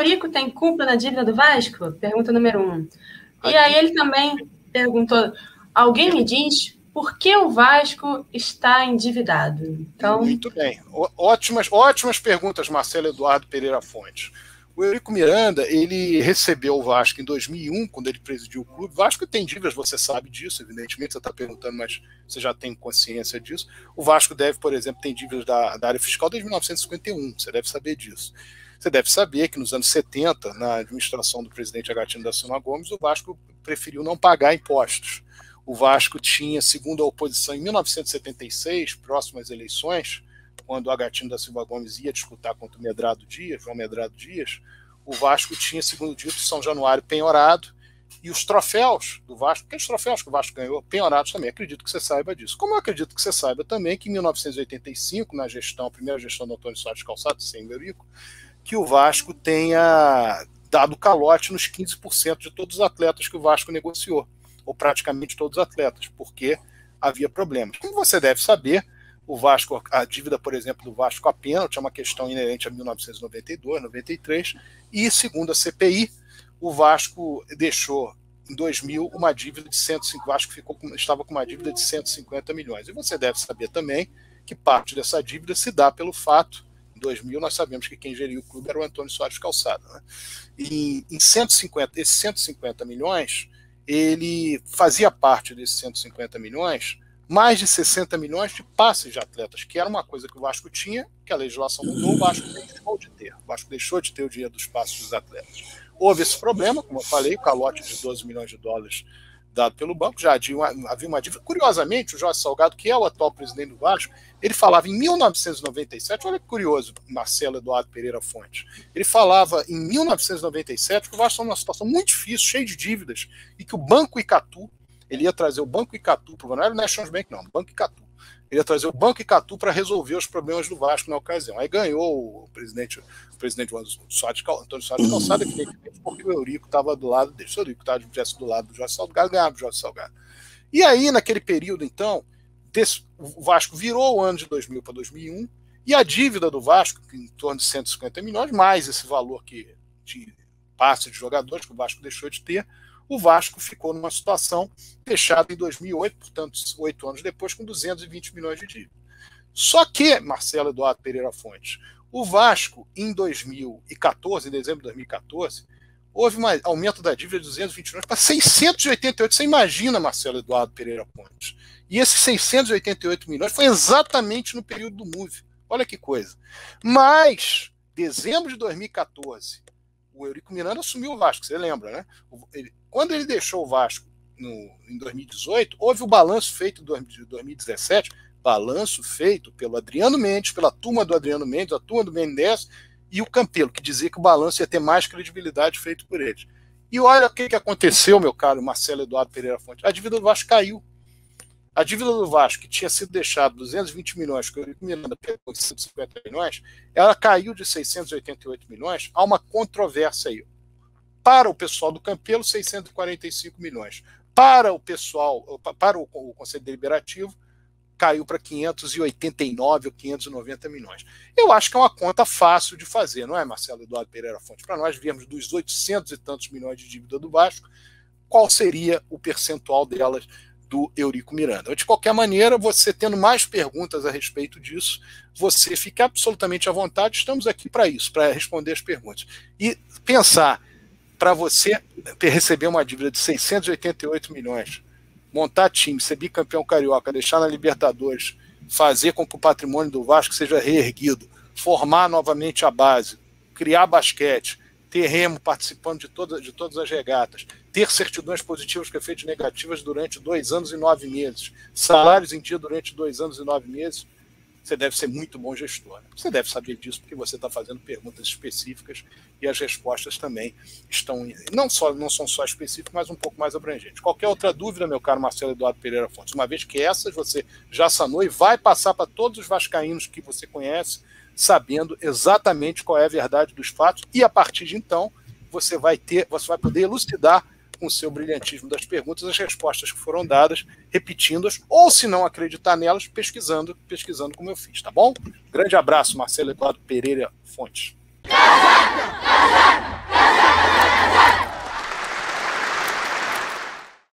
Eurico tem culpa na dívida do Vasco? Pergunta número 1. E aí ele também perguntou, alguém me diz por que o Vasco está endividado? Então... Muito bem. Ótimas perguntas, Marcelo Eduardo Pereira Fontes. O Eurico Miranda, ele recebeu o Vasco em 2001, quando ele presidiu o clube. O Vasco tem dívidas, você sabe disso, evidentemente, você está perguntando, mas você já tem consciência disso. O Vasco deve, por exemplo, tem dívidas da área fiscal desde 1951, você deve saber disso. Você deve saber que nos anos 70, na administração do presidente Agatinho da Silva Gomes, o Vasco preferiu não pagar impostos. O Vasco tinha, segundo a oposição, em 1976, próximo às eleições, quando o Agatinho da Silva Gomes ia disputar contra o João Medrado Dias, o Vasco tinha, segundo dito, São Januário penhorado, e os troféus do Vasco, aqueles troféus que o Vasco ganhou, penhorados também, acredito que você saiba disso. Como eu acredito que você saiba também que em 1985, na gestão, a primeira gestão do Antônio Soares Calçado, sem Eurico, que o Vasco tenha dado calote nos 15% de todos os atletas que o Vasco negociou, ou praticamente todos os atletas, porque havia problemas. Como você deve saber, o Vasco, a dívida, por exemplo, do Vasco a pênalti é uma questão inerente a 1992, 93, e segundo a CPI, o Vasco deixou em 2000 uma dívida de 105, o Vasco estava com uma dívida de 150 milhões. E você deve saber também que parte dessa dívida se dá pelo fato, em 2000 nós sabemos que quem geria o clube era o Antônio Soares Calçado, né? E esses 150 milhões, ele fazia parte desses 150 milhões, mais de 60 milhões de passes de atletas, que era uma coisa que o Vasco tinha, que a legislação mudou, o Vasco deixou de ter. O Vasco deixou de ter o dinheiro dos passes dos atletas. Houve esse problema, como eu falei, o calote de 12 milhões de dólares dado pelo banco, já havia uma dívida. Curiosamente, o Jorge Salgado, que é o atual presidente do Vasco, ele falava em 1997, olha que curioso, Marcelo Eduardo Pereira Fontes, ele falava em 1997 que o Vasco estava numa situação muito difícil, cheia de dívidas, e que o Banco Icatu, ele ia trazer o Banco Icatu, não era o National Bank, não, o Banco Icatu. Ele ia trazer o Banco Icatu para resolver os problemas do Vasco na ocasião. Aí ganhou o presidente Antônio Soares Calçado, porque o Eurico estava do lado dele. Se o Eurico estivesse do lado do Jorge Salgado, ganhava o Jorge Salgado. E aí, naquele período, então, o Vasco virou o ano de 2000 para 2001, e a dívida do Vasco, em torno de 150 milhões, mais esse valor que de passe de jogadores que o Vasco deixou de ter, o Vasco ficou numa situação fechada em 2008, portanto, 8 anos depois, com 220 milhões de dívida. Só que, Marcelo Eduardo Pereira Fontes, o Vasco, em 2014, em dezembro de 2014, houve um aumento da dívida de 220 milhões para 688. Você imagina, Marcelo Eduardo Pereira Fontes. E esses 688 milhões foi exatamente no período do MUV. Olha que coisa. Mas, dezembro de 2014, o Eurico Miranda assumiu o Vasco, você lembra, né? Quando ele deixou o Vasco em 2018, houve o balanço feito de 2017, balanço feito pelo Adriano Mendes, pela turma do Adriano Mendes, a turma do BNDES e o Campelo, que dizia que o balanço ia ter mais credibilidade feito por eles. E olha o que aconteceu, meu caro Marcelo Eduardo Pereira Fontes, a dívida do Vasco caiu. A dívida do Vasco, que tinha sido deixada 220 milhões, que o Eurico Miranda pegou 150 milhões, ela caiu de 688 milhões. Há uma controvérsia aí. Para o pessoal do Campelo, 645 milhões. Para o Conselho Deliberativo, caiu para 589 ou 590 milhões. Eu acho que é uma conta fácil de fazer, não é, Marcelo Eduardo Pereira Fontes? Para nós virmos dos 800 e tantos milhões de dívida do Vasco, qual seria o percentual delas do Eurico Miranda? De qualquer maneira, você tendo mais perguntas a respeito disso, você fica absolutamente à vontade, estamos aqui para isso, para responder as perguntas. E pensar, para você receber uma dívida de 688 milhões, montar time, ser bicampeão carioca, deixar na Libertadores, fazer com que o patrimônio do Vasco seja reerguido, formar novamente a base, criar basquete, ter remo participando de todas as regatas, ter certidões positivas com efeitos negativas durante 2 anos e 9 meses, salários em dia durante 2 anos e 9 meses, você deve ser muito bom gestor. Né? Você deve saber disso porque você está fazendo perguntas específicas e as respostas também estão, não são só específicas, mas um pouco mais abrangentes. Qualquer outra dúvida, meu caro Marcelo Eduardo Pereira Fontes, uma vez que essas você já sanou e vai passar para todos os vascaínos que você conhece, sabendo exatamente qual é a verdade dos fatos, e a partir de então você vai poder elucidar com o seu brilhantismo das perguntas as respostas que foram dadas, repetindo-as, ou se não acreditar nelas, pesquisando como eu fiz, tá bom? Grande abraço, Marcelo Eduardo Pereira Fontes. Casaca! Casaca!